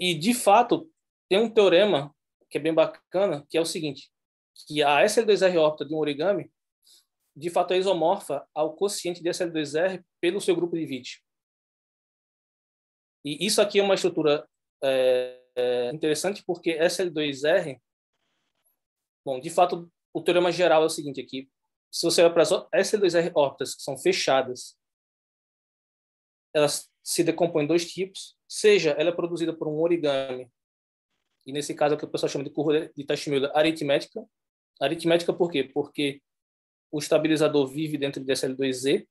E, de fato, tem um teorema que é bem bacana, que é o seguinte, que a S L dois R órbita de um origami, de fato, é isomorfa ao quociente de S L dois R pelo seu grupo de Witt. E isso aqui é uma estrutura é, é, interessante, porque S L dois R... Bom, de fato, o teorema geral é o seguinte aqui. Se você olhar para as S L dois R órbitas, que são fechadas, elas se decompõem em dois tipos, seja ela é produzida por um origami, e nesse caso é o que o pessoal chama de curva de Teichmüller aritmética. Aritmética por quê? Porque o estabilizador vive dentro de S L dois Z,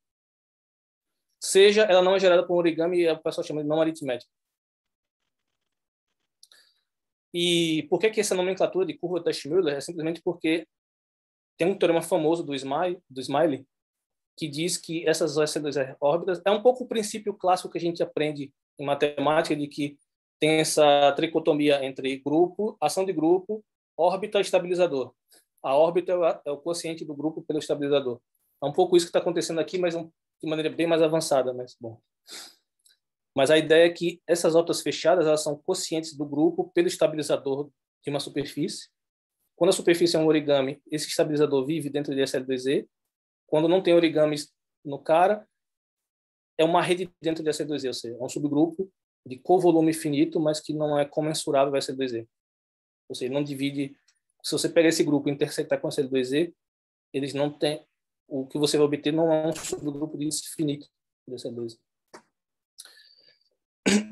seja ela não é gerada por um origami, e o pessoal chama de não aritmética. E por que, que essa nomenclatura de curva de Teichmüller? É simplesmente porque tem um teorema famoso do Smiley, do Smiley que diz que essas S L dois R órbitas é um pouco o princípio clássico que a gente aprende em matemática, de que tem essa tricotomia entre grupo, ação de grupo, órbita e estabilizador. A órbita é o quociente do grupo pelo estabilizador. É um pouco isso que está acontecendo aqui, mas de maneira bem mais avançada. Mas, bom. Mas a ideia é que essas órbitas fechadas elas são quocientes do grupo pelo estabilizador de uma superfície. Quando a superfície é um origami, esse estabilizador vive dentro de S L dois Z. Quando não tem origamis no cara, é uma rede dentro de S L dois Z, ou seja, é um subgrupo de covolume finito, mas que não é comensurável a S L dois Z. Ou seja, não divide... Se você pega esse grupo e intersectar com a S L dois Z, eles não têm, o que você vai obter não é um subgrupo de infinito da S L dois Z.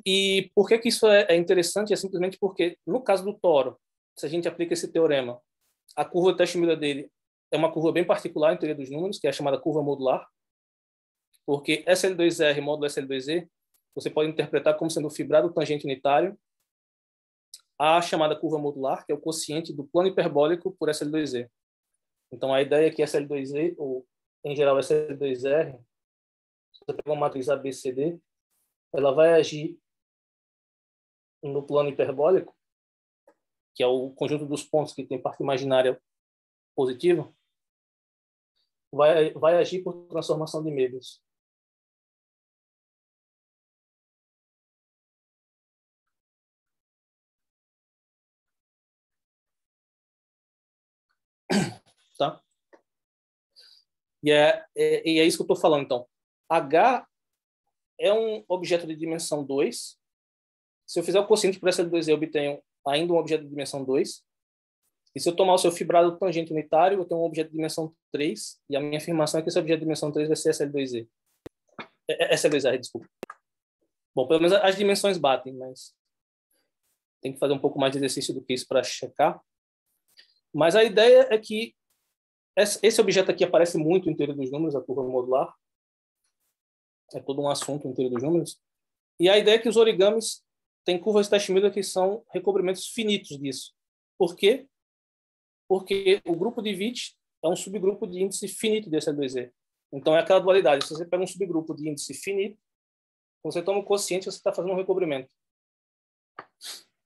E por que que isso é interessante? É simplesmente porque, no caso do toro, se a gente aplica esse teorema, a curva Teichmüller dele é uma curva bem particular em teoria dos números, que é a chamada curva modular, porque S L dois R módulo S L dois Z você pode interpretar como sendo o fibrado tangente unitário, a chamada curva modular, que é o quociente do plano hiperbólico por S L dois Z. Então, a ideia é que S L dois Z, ou em geral S L dois R, se você pegar uma matriz A B C D, ela vai agir no plano hiperbólico, que é o conjunto dos pontos que tem parte imaginária positiva, vai, vai agir por transformação de Möbius. Tá? E, é, é, e é isso que eu estou falando, então. H é um objeto de dimensão dois. Se eu fizer o quociente para S L dois Z, eu obtenho ainda um objeto de dimensão dois. E se eu tomar o seu fibrado tangente unitário, eu tenho um objeto de dimensão três. E a minha afirmação é que esse objeto de dimensão três vai ser S L dois Z. É, S L dois R, desculpa. Bom, pelo menos as dimensões batem, mas tem que fazer um pouco mais de exercício do que isso para checar. Mas a ideia é que esse objeto aqui aparece muito em teoria dos números, a curva modular. É todo um assunto em teoria dos números. E a ideia é que os origamis têm curvas Teichmüller que são recobrimentos finitos disso. Por quê? Porque o grupo de Witt é um subgrupo de índice finito de S L dois Z. Então é aquela dualidade. Se você pega um subgrupo de índice finito, quando você toma o quociente, você está fazendo um recobrimento.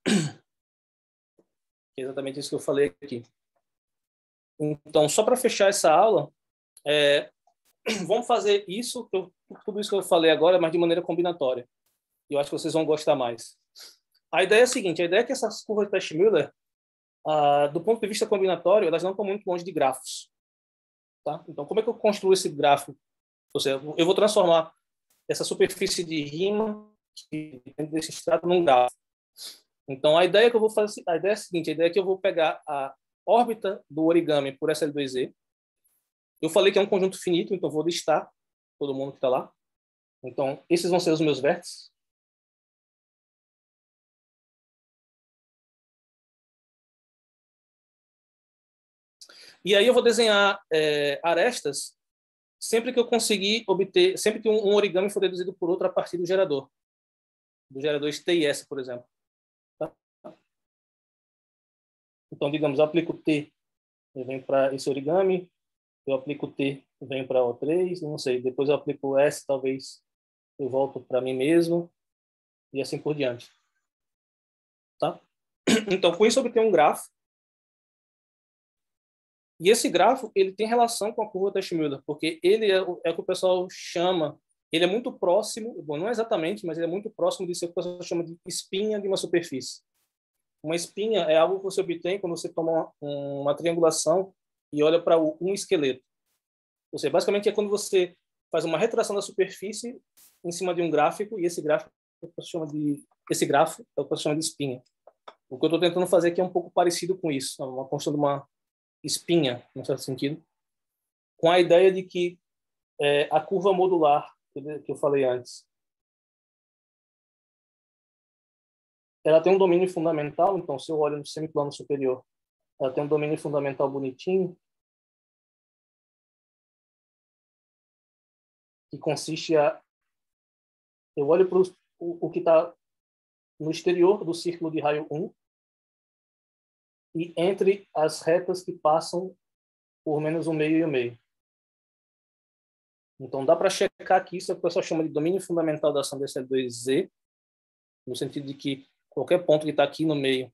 É exatamente isso que eu falei aqui. Então, só para fechar essa aula, é, vamos fazer isso, eu, tudo isso que eu falei agora, mas de maneira combinatória. Eu acho que vocês vão gostar mais. A ideia é a seguinte, a ideia é que essas curvas de Teichmüller, ah, do ponto de vista combinatório, elas não estão muito longe de grafos. Tá? Então, como é que eu construo esse grafo? Ou seja, eu vou transformar essa superfície de rima desse estrato num grafo. Então, a ideia que eu vou fazer, a ideia é a seguinte, a ideia é que eu vou pegar a órbita do origami por S L dois Z. Eu falei que é um conjunto finito, então vou listar todo mundo que está lá. Então, esses vão ser os meus vértices. E aí eu vou desenhar é, arestas sempre que eu conseguir obter, sempre que um, um origami for deduzido por outro a partir do gerador. Do gerador T I S, por exemplo. Tá? Então, digamos, eu aplico T, eu venho para esse origami, eu aplico T, eu venho para O três, não sei, depois eu aplico S, talvez eu volto para mim mesmo, e assim por diante. Tá? Então, com isso eu obtenho um grafo. E esse grafo, ele tem relação com a curva Teichmüller, porque ele é o, é o que o pessoal chama, ele é muito próximo, bom, não exatamente, mas ele é muito próximo disso que o pessoal chama de espinha de uma superfície. Uma espinha é algo que você obtém quando você toma uma, uma triangulação e olha para um esqueleto. Ou seja, basicamente é quando você faz uma retração da superfície em cima de um gráfico, e esse gráfico é o que o pessoal chama de, esse grafo é o que o pessoal chama de espinha. O que eu estou tentando fazer aqui é um pouco parecido com isso, uma construção de uma espinha, no certo sentido, com a ideia de que é, a curva modular que eu falei antes, ela tem um domínio fundamental, então se eu olho no semiplano superior, ela tem um domínio fundamental bonitinho, que consiste a... Eu olho para o, o que está no exterior do círculo de raio um, e entre as retas que passam por menos um meio e um meio. Então, dá para checar que isso é o que o pessoal chama de domínio fundamental da ação da S L dois Z, no sentido de que qualquer ponto que está aqui no meio,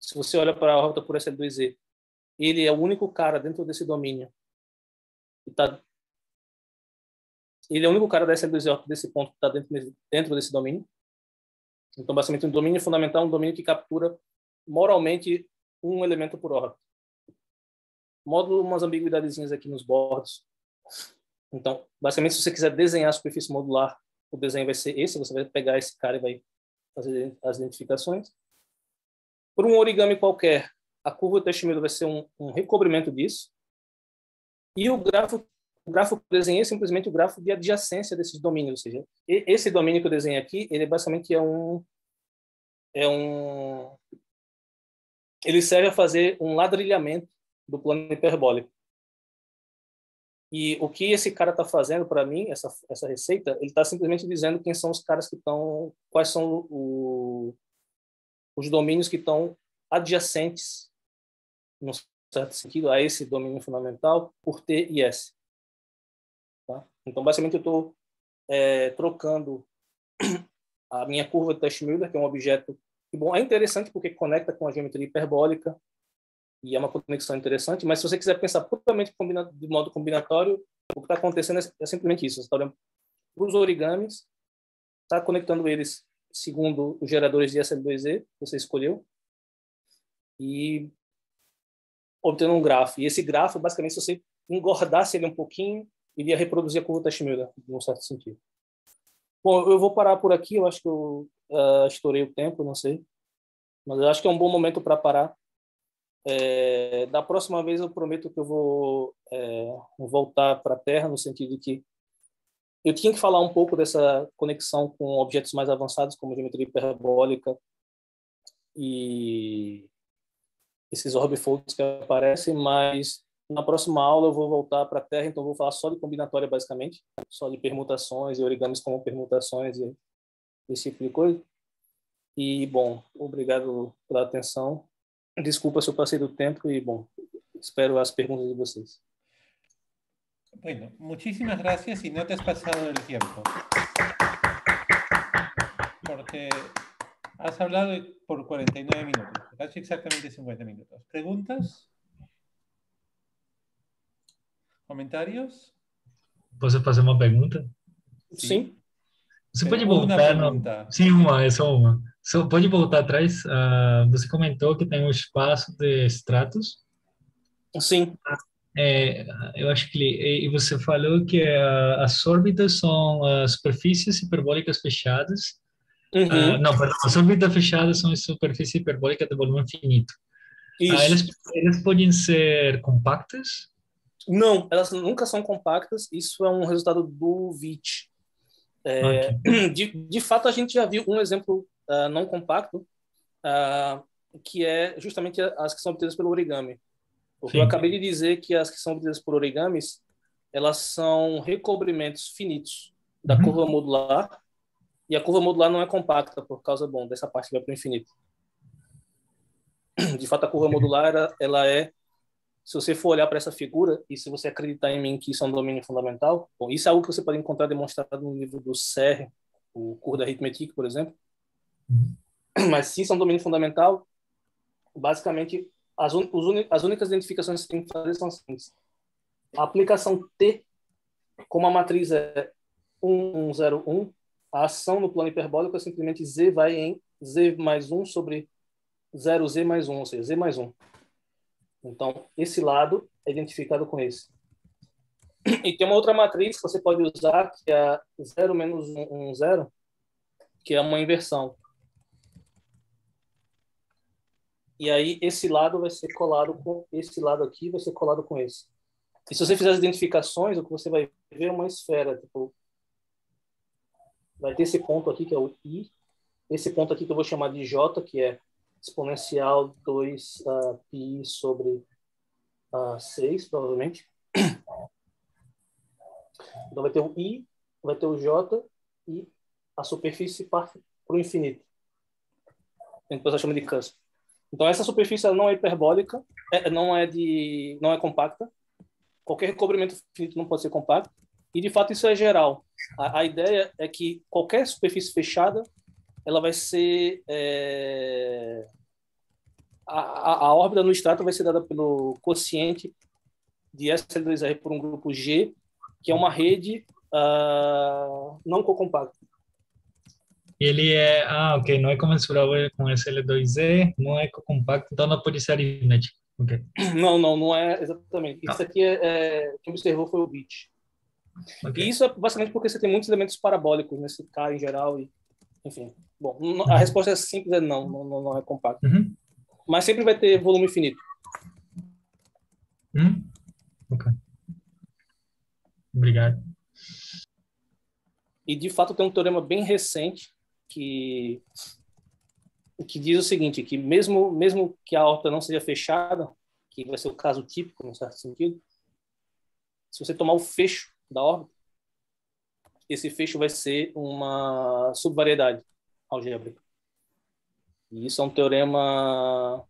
se você olha para a órbita por S L dois Z, ele é o único cara dentro desse domínio. Que tá... Ele é o único cara da S L dois Z desse ponto que está dentro, dentro desse domínio. Então, basicamente, um domínio fundamental é um domínio que captura moralmente um elemento por órbita. Módulo umas ambiguidadezinhas aqui nos bordos. Então, basicamente, se você quiser desenhar a superfície modular, o desenho vai ser esse, você vai pegar esse cara e vai fazer as identificações. Por um origami qualquer, a curva Teichmüller vai ser um, um recobrimento disso. E o grafo, o grafo que eu desenhei é simplesmente o grafo de adjacência desses domínios, ou seja, esse domínio que eu desenhei aqui, ele basicamente é um é um ele serve a fazer um ladrilhamento do plano hiperbólico. E o que esse cara está fazendo para mim, essa, essa receita, ele está simplesmente dizendo quem são os caras que estão, quais são o, os domínios que estão adjacentes, num certo sentido, a esse domínio fundamental por T e S. Tá? Então, basicamente, eu estou é, trocando a minha curva de Teichmüller, que é um objeto. Bom, é interessante porque conecta com a geometria hiperbólica e é uma conexão interessante, mas se você quiser pensar puramente de modo combinatório, o que está acontecendo é simplesmente isso. Você está olhando para os origamis, está conectando eles segundo os geradores de S L dois Z que você escolheu e obtendo um grafo. E esse grafo, basicamente, se você engordasse ele um pouquinho, iria reproduzir a curva Teichmüller, num certo sentido. Bom, eu vou parar por aqui, eu acho que eu uh, estourei o tempo, não sei. Mas eu acho que é um bom momento para parar. É, da próxima vez eu prometo que eu vou é, voltar para a Terra, no sentido de que eu tinha que falar um pouco dessa conexão com objetos mais avançados, como geometria hiperbólica e esses orbifolds que aparecem, mas na próxima aula eu vou voltar para a Terra, então eu vou falar só de combinatória, basicamente, só de permutações e origamis como permutações e esse tipo de coisa. E, bom, obrigado pela atenção. Desculpa se eu passei do tempo e, bom, espero as perguntas de vocês. Bueno, muchísimas gracias y no te has pasado el tiempo. Porque has hablado por cuarenta y nueve minutos, casi exactamente cincuenta minutos. ¿Preguntas? Comentários? Posso fazer uma pergunta? Sim. Você pode voltar? Uma no... Sim, uma, é só uma. Só pode voltar atrás. Uh, você comentou que tem um espaço de estratos. Sim. É, eu acho que e você falou que uh, as órbitas são uh, superfícies hiperbólicas fechadas. Uhum. Uh, não, perdão, as órbitas fechadas são superfícies hiperbólicas de volume infinito. Isso. Uh, elas, elas podem ser compactas? Não, elas nunca são compactas. Isso é um resultado do Witt. É, okay. de, de fato, a gente já viu um exemplo uh, não compacto, uh, que é justamente as que são obtidas pelo origami. Porque eu acabei de dizer que as que são obtidas por origamis, elas são recobrimentos finitos da uhum. curva modular, e a curva modular não é compacta, por causa, bom, dessa parte que vai para o infinito. De fato, a curva modular, ela é, se você for olhar para essa figura, e se você acreditar em mim que isso é um domínio fundamental, bom, isso é algo que você pode encontrar demonstrado no livro do Serre, o curso da aritmética, por exemplo. Uhum. Mas se isso é um domínio fundamental, basicamente... As, un, as únicas identificações que você tem que fazer são as seguintes. A aplicação T, como a matriz é um, um, zero, um, a ação no plano hiperbólico é simplesmente Z vai em Z mais um sobre zero Z mais um, ou seja, Z mais um. Então, esse lado é identificado com esse. E tem uma outra matriz que você pode usar, que é zero menos um, um, zero, que é uma inversão. E aí, esse lado vai ser colado com esse lado aqui, vai ser colado com esse. E se você fizer as identificações, o que você vai ver é uma esfera. Tipo, vai ter esse ponto aqui, que é o I. Esse ponto aqui que eu vou chamar de J, que é exponencial dois pi uh, sobre uh, seis, provavelmente. Então, vai ter o I, vai ter o J e a superfície parte para o infinito. Depois eu chamo de cusp. Então, essa superfície não é hiperbólica, não é, de, não é compacta. Qualquer recobrimento finito não pode ser compacto. E, de fato, isso é geral. A, a ideia é que qualquer superfície fechada, ela vai ser... É, a, a órbita no estrato vai ser dada pelo quociente de S L dois R por um grupo G, que é uma rede uh, não co-compacta. Ele é, ah, ok, não é comensurável com S L dois Z, não é compacto, então não pode ser aritmético. Okay. Não, não, não é exatamente. Não. Isso aqui, é, é, quem observou foi o Witt. Okay. E isso é basicamente porque você tem muitos elementos parabólicos nesse cara em geral, e, enfim. Bom, a uhum. resposta é simples, é não, não, não é compacto. Uhum. Mas sempre vai ter volume finito. Uhum. Ok. Obrigado. E, de fato, tem um teorema bem recente, que que diz o seguinte, que mesmo mesmo que a órbita não seja fechada, que vai ser o caso típico, num certo sentido, se você tomar o fecho da órbita, esse fecho vai ser uma subvariedade algébrica. E isso é um teorema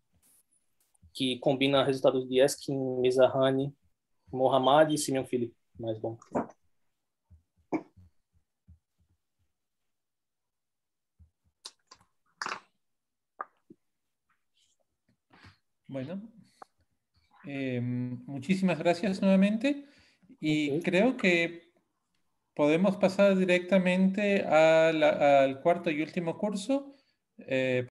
que combina resultados de Eskin, Mirzakhani, Mohammadi e Simeon Philip. Mas, bom... Bueno, eh, muchísimas gracias nuevamente y okay. Creo que podemos pasar directamente a la, al cuarto y último curso. Eh,